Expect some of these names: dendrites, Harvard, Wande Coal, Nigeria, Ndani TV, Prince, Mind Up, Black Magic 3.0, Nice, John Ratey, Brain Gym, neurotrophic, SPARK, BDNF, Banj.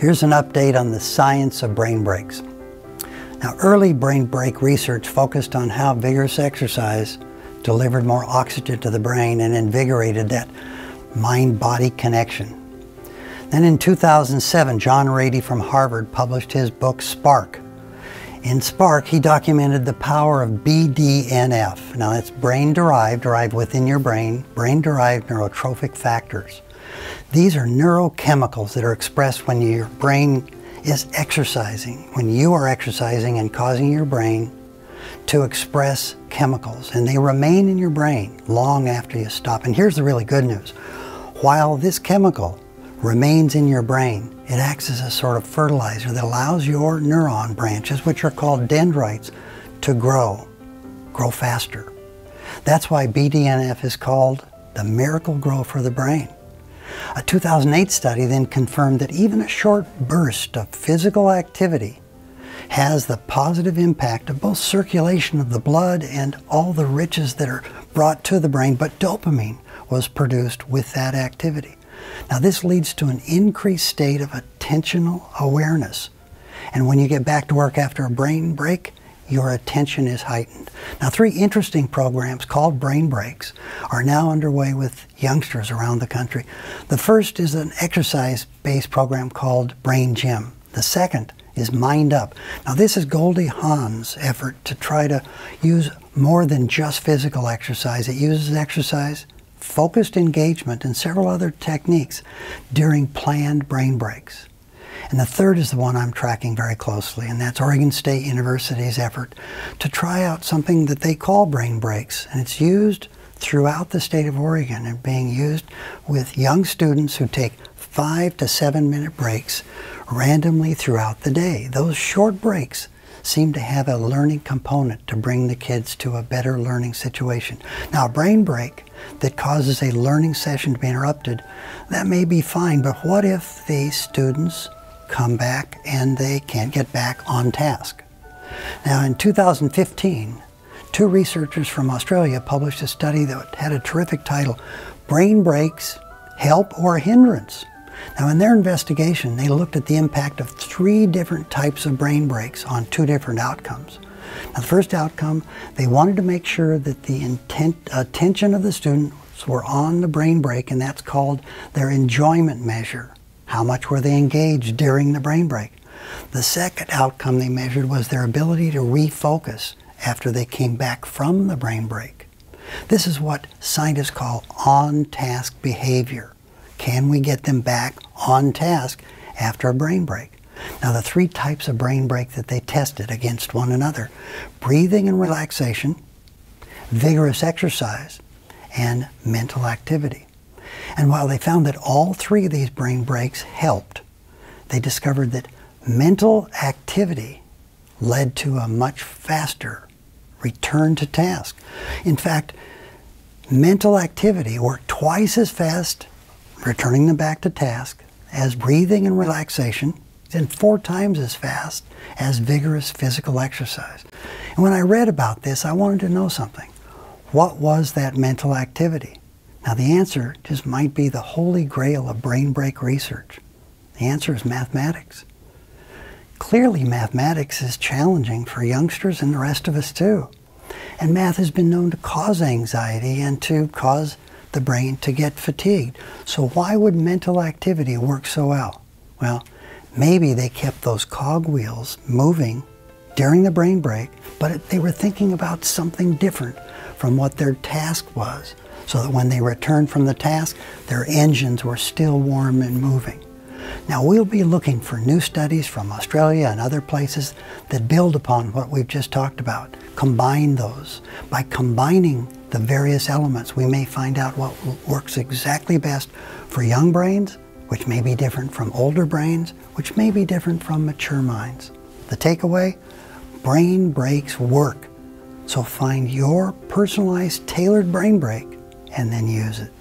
Here's an update on the science of brain breaks. Now, early brain break research focused on how vigorous exercise delivered more oxygen to the brain and invigorated that mind-body connection. Then in 2007, John Ratey from Harvard published his book, SPARK. In SPARK, he documented the power of BDNF. Now, that's brain-derived, derived within your brain, brain-derived neurotrophic factors. These are neurochemicals that are expressed when your brain is exercising, when you are exercising and causing your brain to express chemicals, and they remain in your brain long after you stop. And here's the really good news. While this chemical remains in your brain, it acts as a sort of fertilizer that allows your neuron branches, which are called dendrites, to grow faster. That's why BDNF is called the miracle grow for the brain. A 2008 study then confirmed that even a short burst of physical activity has the positive impact of both circulation of the blood and all the riches that are brought to the brain, but dopamine was produced with that activity. Now, this leads to an increased state of attentional awareness. And when you get back to work after a brain break, your attention is heightened. Now, three interesting programs called Brain Breaks are now underway with youngsters around the country. The first is an exercise-based program called Brain Gym. The second is Mind Up. Now, this is Goldie Hawn's effort to try to use more than just physical exercise. It uses exercise, focused engagement, and several other techniques during planned brain breaks. And the third is the one I'm tracking very closely, and that's Oregon State University's effort to try out something that they call brain breaks. And it's used throughout the state of Oregon and being used with young students who take 5 to 7 minute breaks randomly throughout the day. Those short breaks seem to have a learning component to bring the kids to a better learning situation. Now, a brain break that causes a learning session to be interrupted, that may be fine, but what if the students come back and they can't get back on task? Now, in 2015, two researchers from Australia published a study that had a terrific title, Brain Breaks, Help or Hindrance? Now, in their investigation, they looked at the impact of three different types of brain breaks on two different outcomes. Now, the first outcome, they wanted to make sure that the attention of the students were on the brain break, and that's called their enjoyment measure. How much were they engaged during the brain break? The second outcome they measured was their ability to refocus after they came back from the brain break. This is what scientists call on-task behavior. Can we get them back on task after a brain break? Now, the three types of brain break that they tested against one another, breathing and relaxation, vigorous exercise, and mental activity. And while they found that all three of these brain breaks helped, they discovered that mental activity led to a much faster return to task. In fact, mental activity worked twice as fast returning them back to task as breathing and relaxation, and 4 times as fast as vigorous physical exercise. And when I read about this, I wanted to know something. What was that mental activity? Now, the answer just might be the holy grail of brain break research. The answer is mathematics. Clearly, mathematics is challenging for youngsters and the rest of us too. And math has been known to cause anxiety and to cause the brain to get fatigued. So why would mental activity work so well? Well, maybe they kept those cogwheels moving during the brain break, but they were thinking about something different from what their task was, so that when they returned from the task, their engines were still warm and moving. Now, we'll be looking for new studies from Australia and other places that build upon what we've just talked about. Combine those. By combining the various elements, we may find out what works exactly best for young brains, which may be different from older brains, which may be different from mature minds. The takeaway, brain breaks work. So find your personalized, tailored brain break and then use it.